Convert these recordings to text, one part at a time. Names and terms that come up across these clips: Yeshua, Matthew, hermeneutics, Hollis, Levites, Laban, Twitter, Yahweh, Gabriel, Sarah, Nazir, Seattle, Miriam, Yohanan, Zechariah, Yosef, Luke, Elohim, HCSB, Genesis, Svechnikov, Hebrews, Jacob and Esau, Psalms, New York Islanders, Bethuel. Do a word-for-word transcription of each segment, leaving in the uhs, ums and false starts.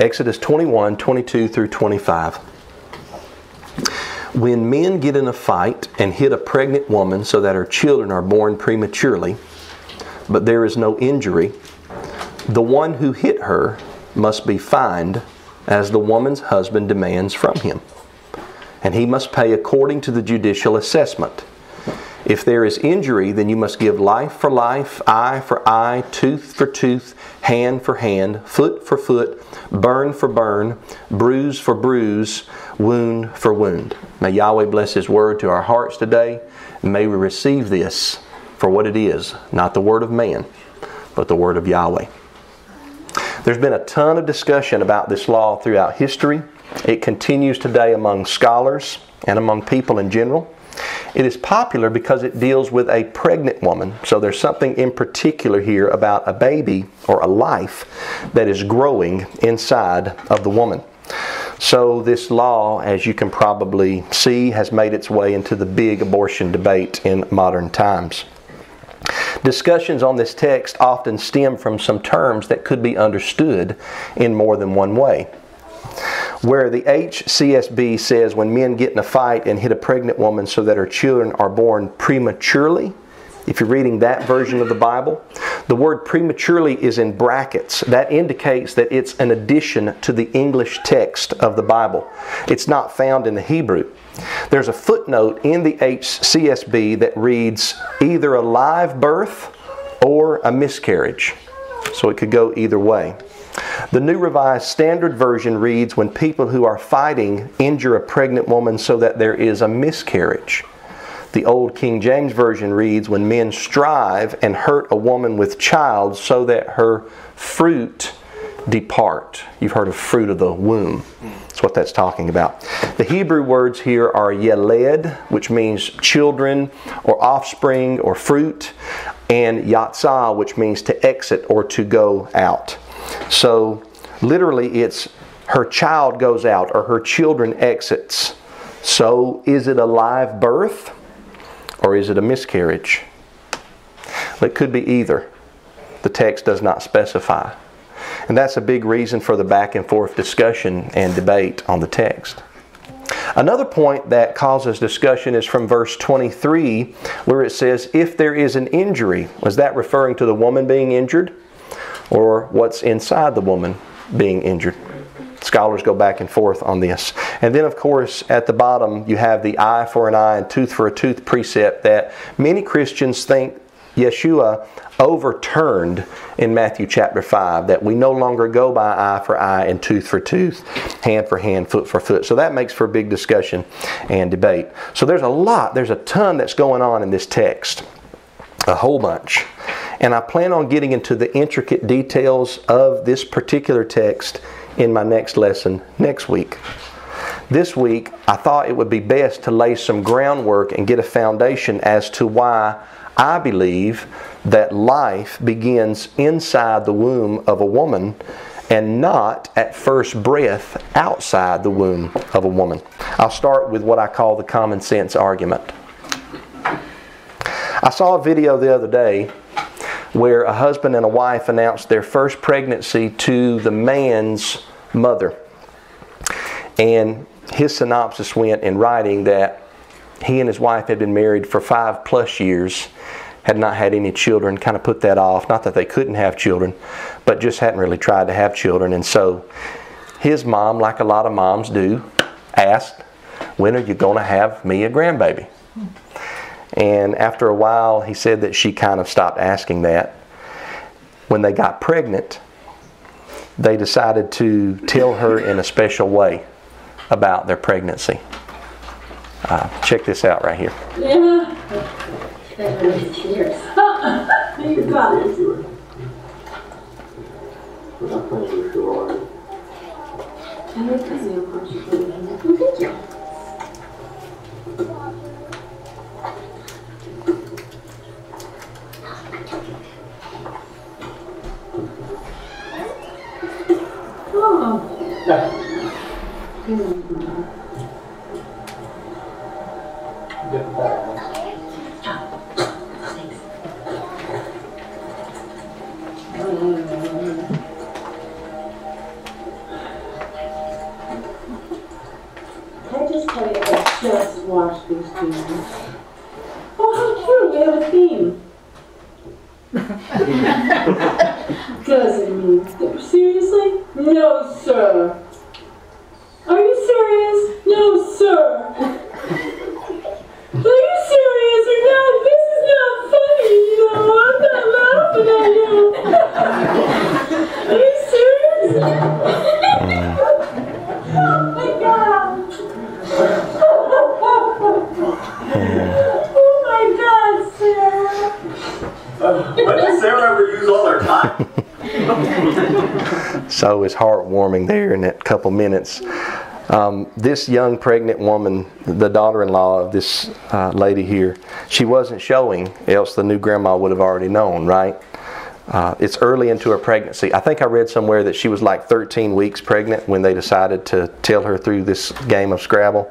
Exodus twenty-one, twenty-two through twenty-five. When men get in a fight and hit a pregnant woman so that her children are born prematurely, but there is no injury, the one who hit her must be fined as the woman's husband demands from him. And he must pay according to the judicial assessment. If there is injury, then you must give life for life, eye for eye, tooth for tooth, hand for hand, foot for foot, burn for burn, bruise for bruise, wound for wound. May Yahweh bless His Word to our hearts today. May we receive this for what it is, not the Word of man, but the Word of Yahweh. There's been a ton of discussion about this law throughout history. It continues today among scholars and among people in general. It is popular because it deals with a pregnant woman. So there's something in particular here about a baby or a life that is growing inside of the woman. So this law, as you can probably see, has made its way into the big abortion debate in modern times. Discussions on this text often stem from some terms that could be understood in more than one way. Where the H C S B says when men get in a fight and hit a pregnant woman so that her children are born prematurely, if you're reading that version of the Bible, the word prematurely is in brackets. That indicates that it's an addition to the English text of the Bible. It's not found in the Hebrew. There's a footnote in the H C S B that reads either a live birth or a miscarriage. So it could go either way. The New Revised Standard Version reads, when people who are fighting injure a pregnant woman so that there is a miscarriage. The Old King James Version reads, when men strive and hurt a woman with child so that her fruit depart. You've heard of fruit of the womb. That's what that's talking about. The Hebrew words here are Yaled, which means children or offspring or fruit, and yatsah, which means to exit or to go out. So literally it's her child goes out or her children exits. So is it a live birth or is it a miscarriage? It could be either. The text does not specify. And that's a big reason for the back and forth discussion and debate on the text. Another point that causes discussion is from verse twenty-three, where it says, if there is an injury. Was that referring to the woman being injured? Or what's inside the woman being injured? Scholars go back and forth on this. And then, of course, at the bottom, you have the eye for an eye and tooth for a tooth precept that many Christians think Yeshua overturned in Matthew chapter five, that we no longer go by eye for eye and tooth for tooth, hand for hand, foot for foot. So that makes for a big discussion and debate. So there's a lot, there's a ton that's going on in this text. A whole bunch. And I plan on getting into the intricate details of this particular text in my next lesson next week. This week, I thought it would be best to lay some groundwork and get a foundation as to why I believe that life begins inside the womb of a woman and not at first breath outside the womb of a woman. I'll start with what I call the common sense argument. I saw a video the other day where a husband and a wife announced their first pregnancy to the man's mother. And his synopsis went in writing that he and his wife had been married for five plus years, had not had any children, kind of put that off. Not that they couldn't have children, but just hadn't really tried to have children. And so his mom, like a lot of moms do, asked, "When are you going to have me a grandbaby?" And after a while, he said that she kind of stopped asking that. When they got pregnant, they decided to tell her in a special way about their pregnancy. Uh, check this out right here. Yeah. You got it. Thank you. just tell you, I just watched these two. Oh, how cute, they have a theme. Doesn't mean they're seriously? No, sir. Are you serious? No, sir. Are you serious or not? This is not funny, you know. I'm not laughing at you. Are you serious? Oh my God. Oh my God, Sarah. Why does Sarah ever use all her time? So it's heartwarming there in that couple minutes. Um, this young pregnant woman, the daughter-in-law of this uh, lady here, she wasn't showing, else the new grandma would have already known, right? Uh, it's early into her pregnancy. I think I read somewhere that she was like thirteen weeks pregnant when they decided to tell her through this game of Scrabble.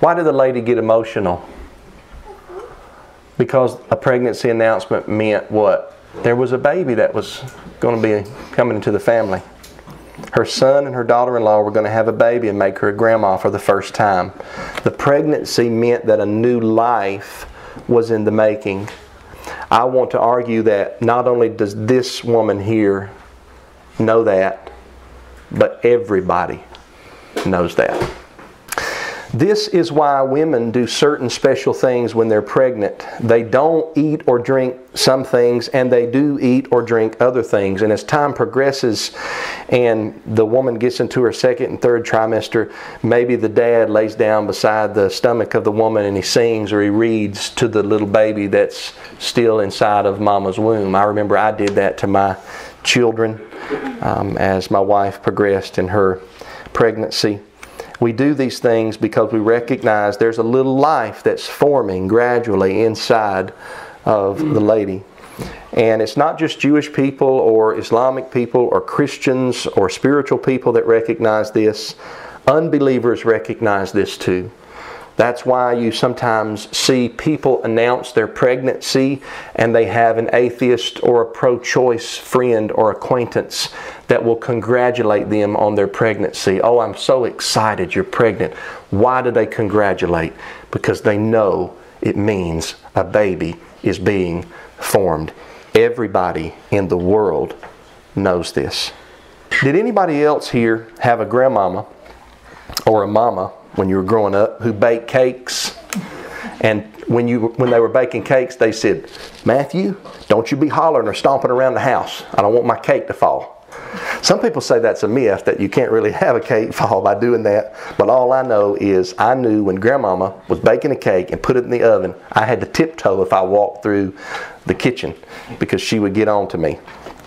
Why did the lady get emotional? Because a pregnancy announcement meant what? There was a baby that was going to be coming into the family. Her son and her daughter-in-law were going to have a baby and make her a grandma for the first time. The pregnancy meant that a new life was in the making. I want to argue that not only does this woman here know that, but everybody knows that. This is why women do certain special things when they're pregnant. They don't eat or drink some things, and they do eat or drink other things. And as time progresses and the woman gets into her second and third trimester, maybe the dad lays down beside the stomach of the woman and he sings or he reads to the little baby that's still inside of mama's womb. I remember I did that to my children um, as my wife progressed in her pregnancy. We do these things because we recognize there's a little life that's forming gradually inside of the lady. And it's not just Jewish people or Islamic people or Christians or spiritual people that recognize this. Unbelievers recognize this too. That's why you sometimes see people announce their pregnancy and they have an atheist or a pro-choice friend or acquaintance that will congratulate them on their pregnancy. Oh, I'm so excited you're pregnant. Why do they congratulate? Because they know it means a baby is being formed. Everybody in the world knows this. Did anybody else here have a grandmama or a mama when you were growing up who baked cakes? And when you when they were baking cakes, they said, "Matthew, don't you be hollering or stomping around the house. I don't want my cake to fall." Some people say that's a myth, that you can't really have a cake fall by doing that. But all I know is I knew when grandmama was baking a cake and put it in the oven, I had to tiptoe if I walked through the kitchen because she would get on to me.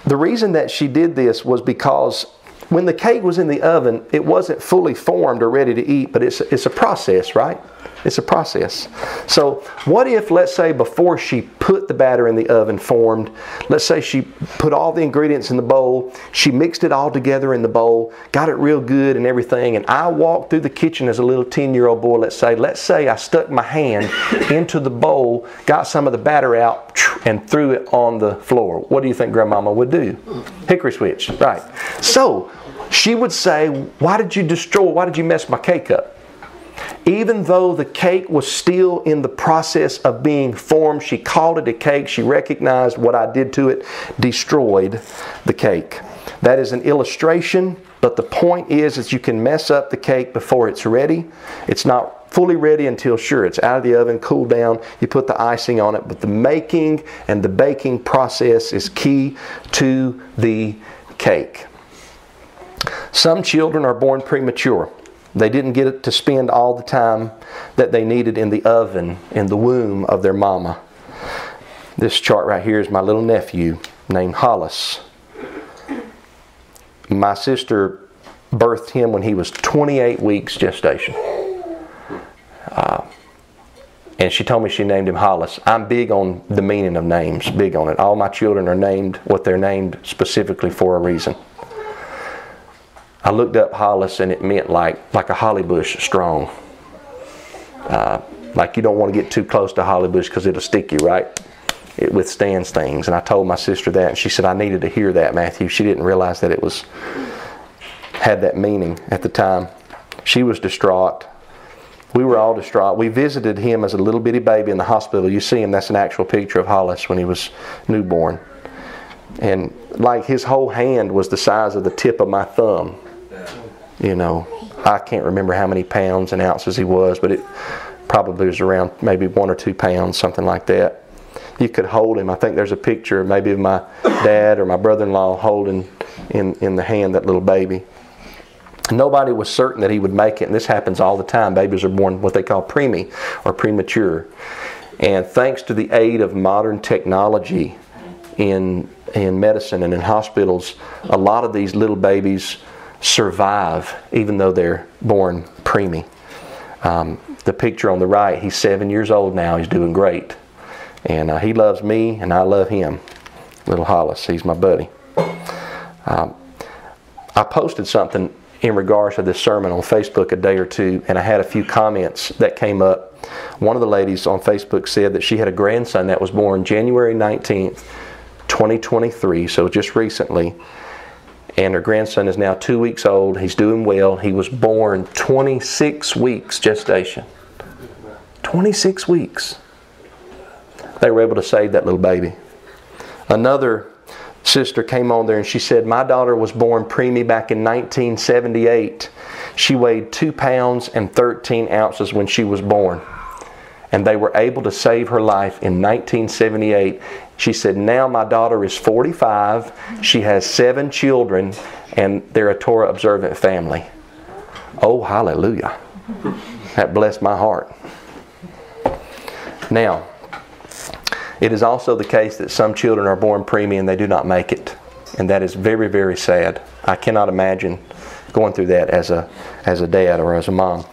The reason that she did this was because when the cake was in the oven, it wasn't fully formed or ready to eat, but it's, it's a process, right? It's a process. So what if, let's say, before she put the batter in the oven formed, let's say she put all the ingredients in the bowl, she mixed it all together in the bowl, got it real good and everything, and I walked through the kitchen as a little ten-year-old boy, let's say. Let's say I stuck my hand into the bowl, got some of the batter out, and threw it on the floor. What do you think grandmama would do? Hickory switch, right. So she would say, "Why did you destroy, why did you mess my cake up?" Even though the cake was still in the process of being formed, she called it a cake. She recognized what I did to it, destroyed the cake. That is an illustration, but the point is that you can mess up the cake before it's ready. It's not fully ready until, sure, it's out of the oven, cooled down, you put the icing on it. But the making and the baking process is key to the cake. Some children are born premature. They didn't get to spend all the time that they needed in the oven, in the womb of their mama. This chart right here is my little nephew named Hollis. My sister birthed him when he was twenty-eight weeks gestation. Uh, and she told me she named him Hollis. I'm big on the meaning of names, big on it. All my children are named what they're named specifically for a reason. I looked up Hollis and it meant like, like a holly bush strong. Uh, like you don't want to get too close to holly bush because it'll stick you, right? It withstands things. And I told my sister that and she said, "I needed to hear that, Matthew." She didn't realize that it was had that meaning at the time. She was distraught. We were all distraught. We visited him as a little bitty baby in the hospital. You see him, that's an actual picture of Hollis when he was newborn. And like his whole hand was the size of the tip of my thumb. You know, I can't remember how many pounds and ounces he was, but it probably was around maybe one or two pounds, something like that. You could hold him. I think there's a picture maybe of my dad or my brother-in-law holding in, in the hand that little baby. Nobody was certain that he would make it, and this happens all the time. Babies are born what they call preemie or premature. And thanks to the aid of modern technology in, in medicine and in hospitals, a lot of these little babies survive even though they're born preemie. Um, the picture on the right, he's seven years old now. He's doing great. And uh, he loves me and I love him. Little Hollis, he's my buddy. Um, I posted something in regards to this sermon on Facebook a day or two, and I had a few comments that came up. One of the ladies on Facebook said that she had a grandson that was born January nineteenth, twenty twenty-three, so just recently, and her grandson is now two weeks old. He's doing well. He was born twenty-six weeks gestation. twenty-six weeks. They were able to save that little baby. Another sister came on there and she said, my daughter was born preemie back in nineteen seventy-eight. She weighed two pounds and thirteen ounces when she was born. And they were able to save her life in nineteen seventy-eight. She said, now my daughter is forty-five. She has seven children and they're a Torah observant family. Oh, hallelujah. That blessed my heart. Now, it is also the case that some children are born preemie and they do not make it. And that is very, very sad. I cannot imagine going through that as a, as a dad or as a mom.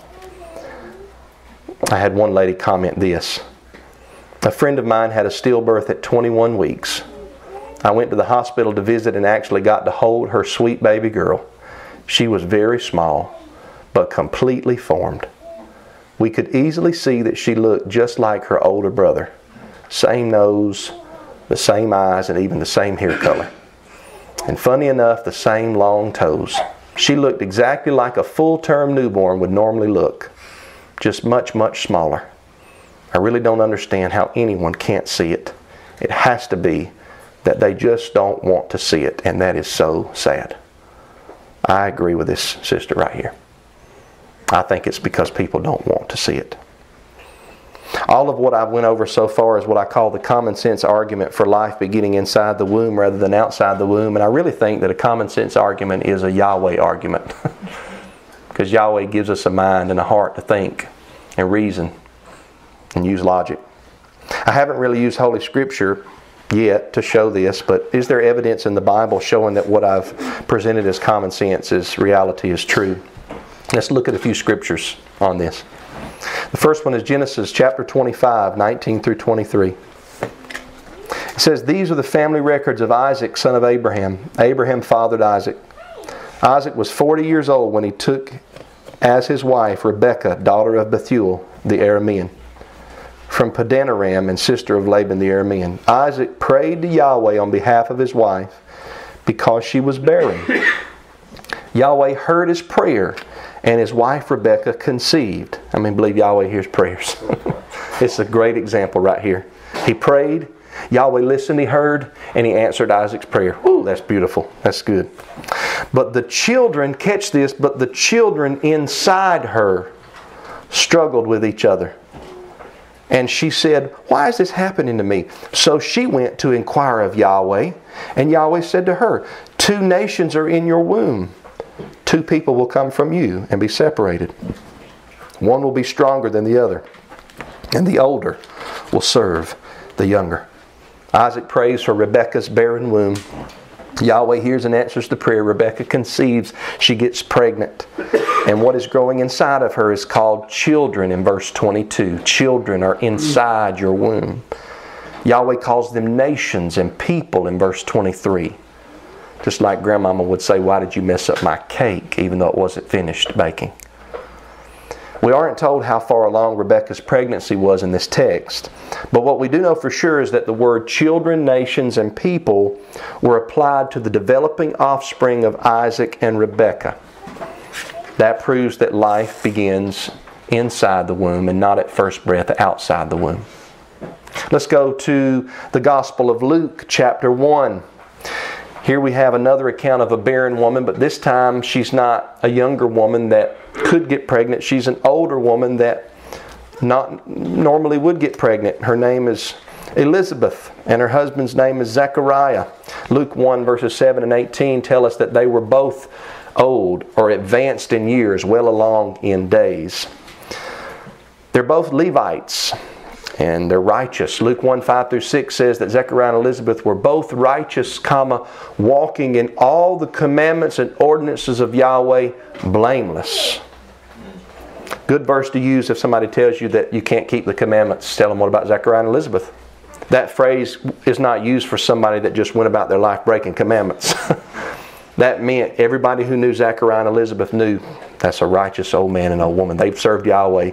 I had one lady comment this. A friend of mine had a stillbirth at twenty-one weeks. I went to the hospital to visit and actually got to hold her sweet baby girl. She was very small, but completely formed. We could easily see that she looked just like her older brother. Same nose, the same eyes, and even the same hair color. And funny enough, the same long toes. She looked exactly like a full-term newborn would normally look, just much, much smaller. I really don't understand how anyone can't see it. It has to be that they just don't want to see it, and that is so sad. I agree with this sister right here. I think it's because people don't want to see it. All of what I've went over so far is what I call the common sense argument for life beginning inside the womb rather than outside the womb. And I really think that a common sense argument is a Yahweh argument. Because Yahweh gives us a mind and a heart to think and reason and use logic. I haven't really used Holy Scripture yet to show this, but is there evidence in the Bible showing that what I've presented as common sense is reality, is true? Let's look at a few scriptures on this. The first one is Genesis chapter twenty-five, nineteen through twenty-three. It says, these are the family records of Isaac, son of Abraham. Abraham fathered Isaac. Isaac was forty years old when he took as his wife Rebekah, daughter of Bethuel, the Aramean, from Padanaram and sister of Laban the Aramean. Isaac prayed to Yahweh on behalf of his wife because she was barren. Yahweh heard his prayer, and his wife Rebekah conceived. I mean, believe Yahweh hears prayers. It's a great example right here. He prayed, Yahweh listened, he heard, and he answered Isaac's prayer. Ooh, that's beautiful. That's good. But the children, catch this, but the children inside her struggled with each other. And she said, why is this happening to me? So she went to inquire of Yahweh, and Yahweh said to her, two nations are in your womb. Two people will come from you and be separated. One will be stronger than the other, and the older will serve the younger. Isaac prays for Rebekah's barren womb. Yahweh hears and answers the prayer. Rebekah conceives. She gets pregnant. And what is growing inside of her is called children in verse twenty-two. Children are inside your womb. Yahweh calls them nations and people in verse twenty-three. Just like Grandmama would say, why did you mess up my cake, even though it wasn't finished baking? We aren't told how far along Rebekah's pregnancy was in this text, but what we do know for sure is that the word children, nations, and people were applied to the developing offspring of Isaac and Rebekah. That proves that life begins inside the womb and not at first breath outside the womb. Let's go to the Gospel of Luke, chapter one. Here we have another account of a barren woman, but this time she's not a younger woman that could get pregnant. She's an older woman that not normally would get pregnant. Her name is Elizabeth, and her husband's name is Zechariah. Luke one, verses seven and eighteen tell us that they were both old or advanced in years, well along in days. They're both Levites, and they're righteous. Luke one, five through six says that Zechariah and Elizabeth were both righteous, comma, walking in all the commandments and ordinances of Yahweh, blameless. Good verse to use if somebody tells you that you can't keep the commandments. Tell them, what about Zechariah and Elizabeth? That phrase is not used for somebody that just went about their life breaking commandments. That meant everybody who knew Zechariah and Elizabeth knew that's a righteous old man and old woman. They've served Yahweh,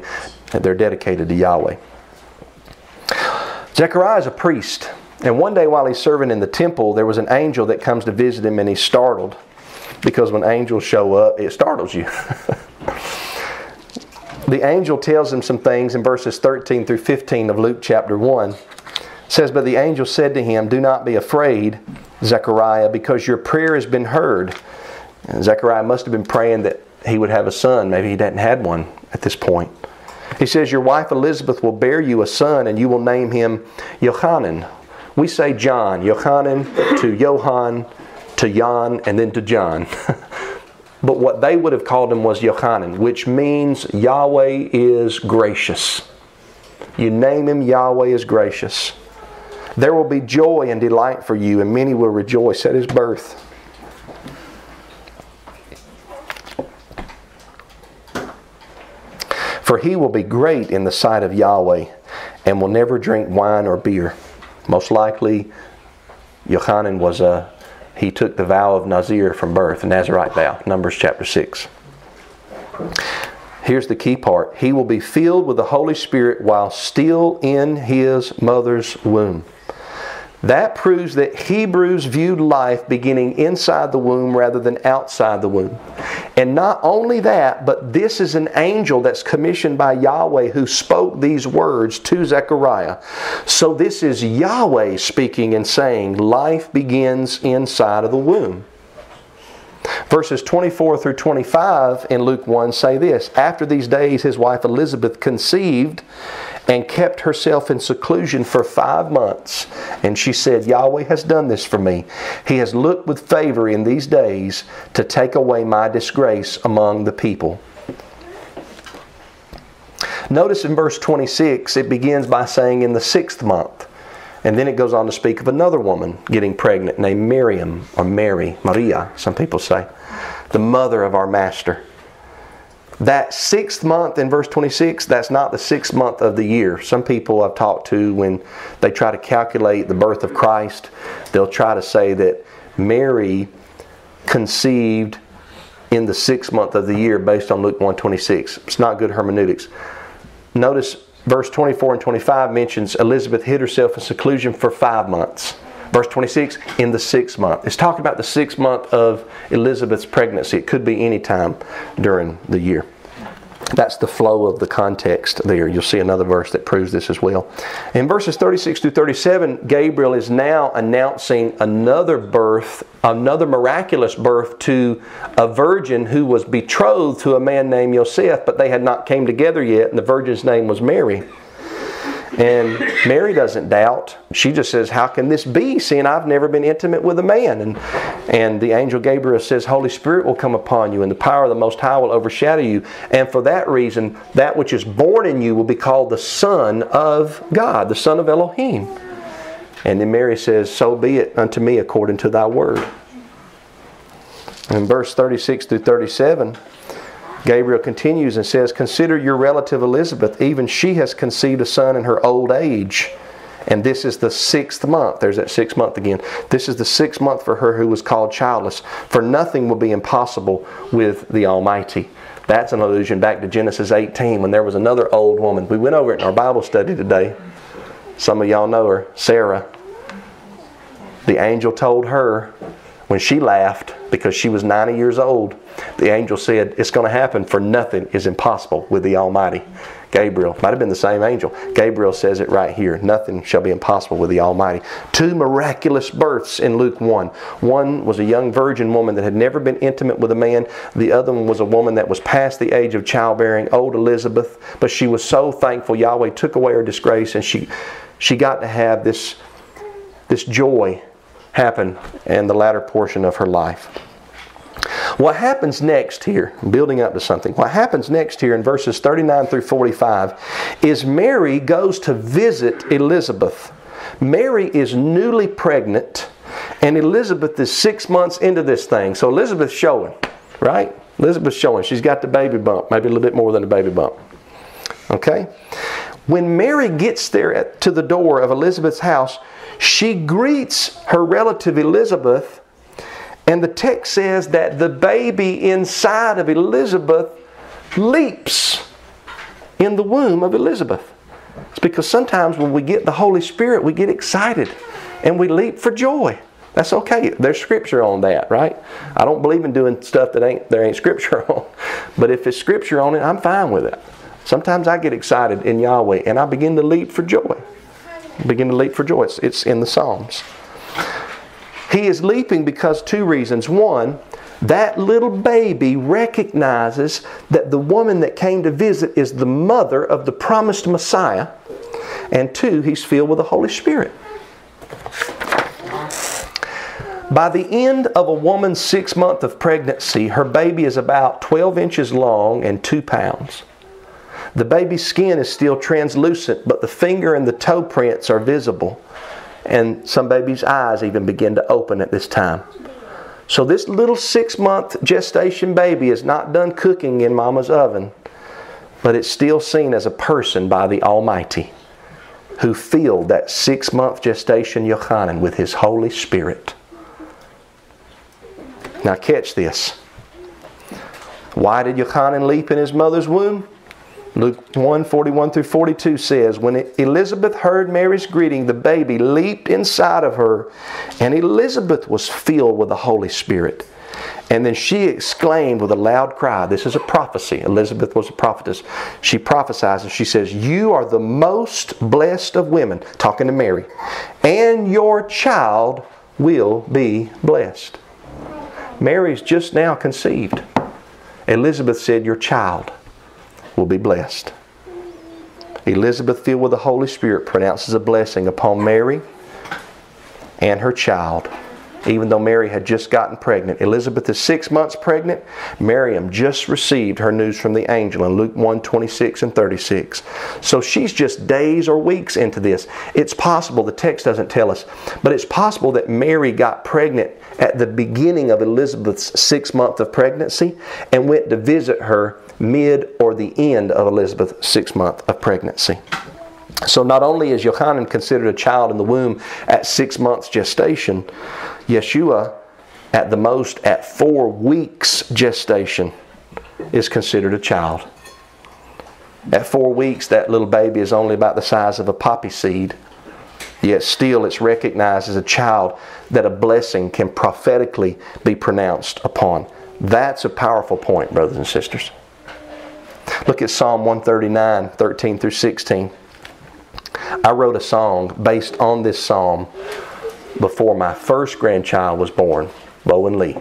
and they're dedicated to Yahweh. Zechariah is a priest, and one day while he's serving in the temple, there was an angel that comes to visit him, and he's startled, because when angels show up, it startles you. The angel tells him some things in verses thirteen through fifteen of Luke chapter one. It says, but the angel said to him, do not be afraid, Zechariah, because your prayer has been heard. And Zechariah must have been praying that he would have a son. Maybe he hadn't had one at this point. He says, your wife Elizabeth will bear you a son, and you will name him Yohanan. We say John. Yohanan to Johann to Jan and then to John. But what they would have called him was Yohanan, which means Yahweh is gracious. You name him, Yahweh is gracious. There will be joy and delight for you, and many will rejoice at his birth. For he will be great in the sight of Yahweh, and will never drink wine or beer. Most likely, Yohanan was a He took the vow of Nazir from birth, the Nazirite vow, Numbers chapter six. Here's the key part. He will be filled with the Holy Spirit while still in his mother's womb. That proves that Hebrews viewed life beginning inside the womb rather than outside the womb. And not only that, but this is an angel that's commissioned by Yahweh who spoke these words to Zechariah. So this is Yahweh speaking and saying, life begins inside of the womb. Verses twenty-four through twenty-five in Luke one say this, after these days his wife Elizabeth conceived and kept herself in seclusion for five months. And she said, Yahweh has done this for me. He has looked with favor in these days to take away my disgrace among the people. Notice in verse twenty-six, it begins by saying in the sixth month. And then it goes on to speak of another woman getting pregnant named Miriam, or Mary, Maria, some people say, the mother of our Master. That sixth month in verse twenty-six, that's not the sixth month of the year. Some people I've talked to, when they try to calculate the birth of Christ, they'll try to say that Mary conceived in the sixth month of the year based on Luke one twenty-six. It's not good hermeneutics. Notice verse twenty-four and twenty-five mentions Elizabeth hid herself in seclusion for five months. Verse twenty-six, in the sixth month. It's talking about the sixth month of Elizabeth's pregnancy. It could be any time during the year. That's the flow of the context there. You'll see another verse that proves this as well. In verses thirty-six through thirty-seven, Gabriel is now announcing another birth, another miraculous birth to a virgin who was betrothed to a man named Yosef, but they had not came together yet, and the virgin's name was Mary. And Mary doesn't doubt. She just says, how can this be, seeing I've never been intimate with a man? And, and the angel Gabriel says, Holy Spirit will come upon you, and the power of the Most High will overshadow you. And for that reason, that which is born in you will be called the Son of God, the Son of Elohim. And then Mary says, so be it unto me according to thy word. In verse thirty-six through thirty-seven, Gabriel continues and says, consider your relative Elizabeth, even she has conceived a son in her old age. And this is the sixth month. There's that sixth month again. This is the sixth month for her who was called childless. For nothing will be impossible with the Almighty. That's an allusion back to Genesis eighteen when there was another old woman. We went over it in our Bible study today. Some of y'all know her, Sarah. The angel told her, When she laughed, because she was ninety years old, the angel said, it's going to happen, for nothing is impossible with the Almighty. Gabriel, might have been the same angel. Gabriel says it right here. Nothing shall be impossible with the Almighty. Two miraculous births in Luke one. One was a young virgin woman that had never been intimate with a man. The other one was a woman that was past the age of childbearing, old Elizabeth. But she was so thankful. Yahweh took away her disgrace, and she, she got to have this, this joy happen in the latter portion of her life. What happens next here, building up to something, what happens next here in verses thirty-nine through forty-five is Mary goes to visit Elizabeth. Mary is newly pregnant, and Elizabeth is six months into this thing. So Elizabeth's showing, right? Elizabeth's showing. She's got the baby bump, maybe a little bit more than the baby bump. Okay? When Mary gets there at, to the door of Elizabeth's house, she greets her relative Elizabeth, and the text says that the baby inside of Elizabeth leaps in the womb of Elizabeth. It's because sometimes when we get the Holy Spirit, we get excited and we leap for joy. That's okay. There's Scripture on that, right? I don't believe in doing stuff that ain't there ain't Scripture on. But if it's Scripture on it, I'm fine with it. Sometimes I get excited in Yahweh and I begin to leap for joy. Begin to leap for joy. It's, it's in the Psalms. He is leaping because two reasons. One, that little baby recognizes that the woman that came to visit is the mother of the promised Messiah. And two, he's filled with the Holy Spirit. By the end of a woman's six month of pregnancy, her baby is about twelve inches long and two pounds. The baby's skin is still translucent, but the finger and the toe prints are visible. And some babies' eyes even begin to open at this time. So this little six-month gestation baby is not done cooking in mama's oven, but it's still seen as a person by the Almighty, who filled that six-month gestation Yohanan with His Holy Spirit. Now catch this. Why did Yohanan leap in his mother's womb? Luke one, forty-one through forty-two says, when Elizabeth heard Mary's greeting, the baby leaped inside of her, and Elizabeth was filled with the Holy Spirit. And then she exclaimed with a loud cry, this is a prophecy. Elizabeth was a prophetess. She prophesies and she says, you are the most blessed of women, talking to Mary, and your child will be blessed. Mary's just now conceived. Elizabeth said, your child will be blessed. Elizabeth, filled with the Holy Spirit, pronounces a blessing upon Mary and her child. Even though Mary had just gotten pregnant. Elizabeth is six months pregnant. Miriam just received her news from the angel in Luke one, twenty-six and thirty-six. So she's just days or weeks into this. It's possible, the text doesn't tell us, but it's possible that Mary got pregnant at the beginning of Elizabeth's sixth month of pregnancy and went to visit her mid or the end of Elizabeth's sixth month of pregnancy. So not only is Yohanan considered a child in the womb at six months gestation, Yeshua at the most at four weeks gestation is considered a child. At four weeks, that little baby is only about the size of a poppy seed. Yet still it's recognized as a child, that a blessing can prophetically be pronounced upon. That's a powerful point, brothers and sisters. Look at Psalm one thirty-nine, thirteen through sixteen. I wrote a song based on this psalm before my first grandchild was born, Bowen Lee.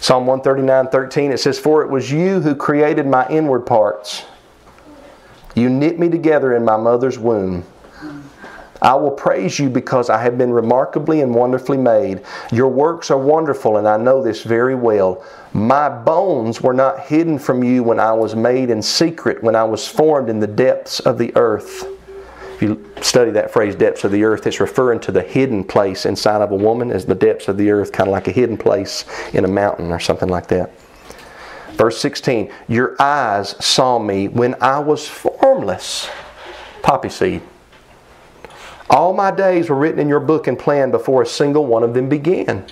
Psalm one thirty-nine, thirteen, it says, for it was you who created my inward parts. You knit me together in my mother's womb. I will praise you because I have been remarkably and wonderfully made. Your works are wonderful, and I know this very well. My bones were not hidden from you when I was made in secret, when I was formed in the depths of the earth. If you study that phrase, depths of the earth, it's referring to the hidden place inside of a woman as the depths of the earth, kind of like a hidden place in a mountain or something like that. Verse sixteen, your eyes saw me when I was formless. Poppy seed. All my days were written in your book and planned before a single one of them began.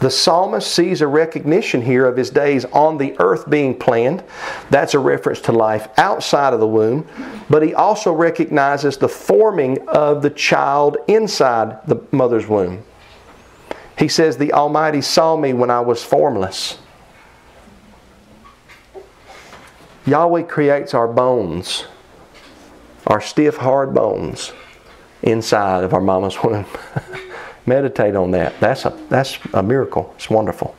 The psalmist sees a recognition here of his days on the earth being planned. That's a reference to life outside of the womb. But he also recognizes the forming of the child inside the mother's womb. He says, the Almighty saw me when I was formless. Yahweh creates our bones, our stiff, hard bones inside of our mama's womb. Meditate on that. That's a, that's a miracle. It's wonderful.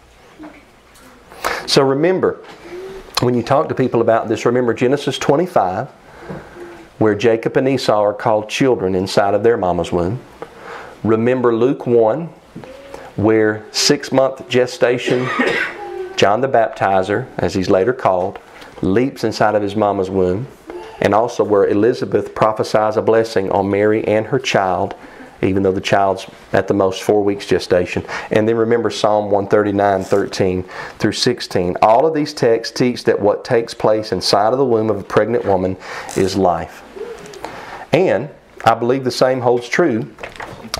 So remember, when you talk to people about this, remember Genesis twenty-five, where Jacob and Esau are called children inside of their mama's womb. Remember Luke one, where six-month gestation, John the Baptizer, as he's later called, leaps inside of his mama's womb. And also where Elizabeth prophesies a blessing on Mary and her child, even though the child's at the most four weeks gestation. And then remember Psalm one thirty-nine, thirteen through sixteen. All of these texts teach that what takes place inside of the womb of a pregnant woman is life. And I believe the same holds true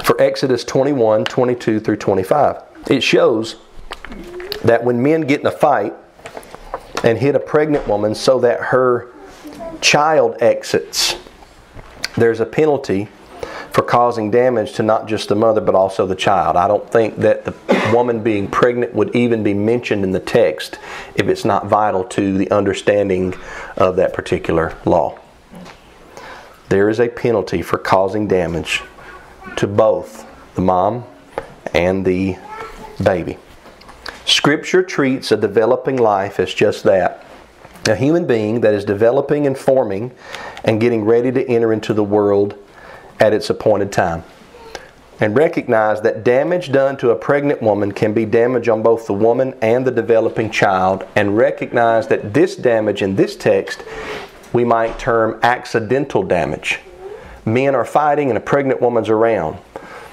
for Exodus twenty-one, twenty-two through twenty-five. It shows that when men get in a fight and hit a pregnant woman so that her child exits, there's a penalty for causing damage to not just the mother but also the child. I don't think that the woman being pregnant would even be mentioned in the text if it's not vital to the understanding of that particular law. There is a penalty for causing damage to both the mom and the baby. Scripture treats a developing life as just that, a human being that is developing and forming and getting ready to enter into the world at its appointed time. And recognize that damage done to a pregnant woman can be damage on both the woman and the developing child. And recognize that this damage in this text we might term accidental damage. Men are fighting and a pregnant woman's around.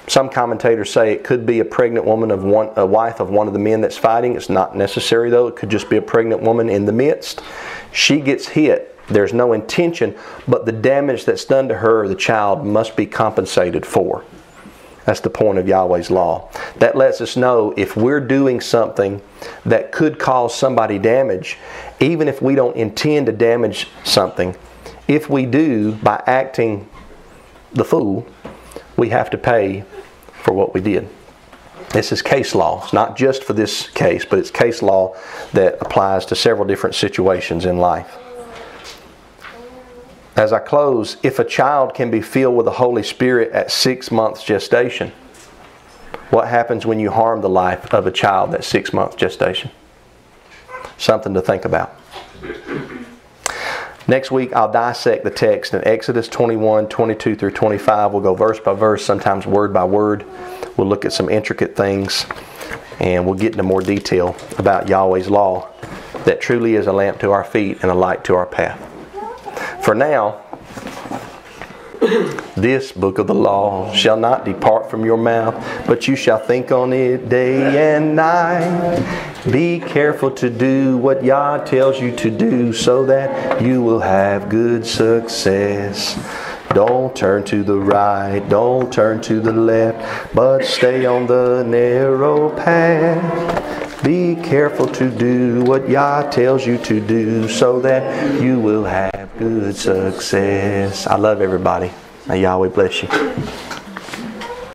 Some commentators say it could be a pregnant woman of one, a wife of one of the men that's fighting. It's not necessary though. It could just be a pregnant woman in the midst. She gets hit. There's no intention, but the damage that's done to her or the child must be compensated for. That's the point of Yahweh's law. That lets us know if we're doing something that could cause somebody damage, even if we don't intend to damage something, if we do by acting the fool, we have to pay for what we did. This is case law. It's not just for this case, but it's case law that applies to several different situations in life. As I close, if a child can be filled with the Holy Spirit at six months gestation, what happens when you harm the life of a child at six months gestation? Something to think about. Next week, I'll dissect the text in Exodus twenty-one, twenty-two through twenty-five. We'll go verse by verse, sometimes word by word. We'll look at some intricate things, and we'll get into more detail about Yahweh's law that truly is a lamp to our feet and a light to our path. For now, this book of the law shall not depart from your mouth, but you shall think on it day and night. Be careful to do what Yah tells you to do so that you will have good success. Don't turn to the right, don't turn to the left, but stay on the narrow path. Be careful to do what Yah tells you to do so that you will have good success. I love everybody. May Yahweh bless you.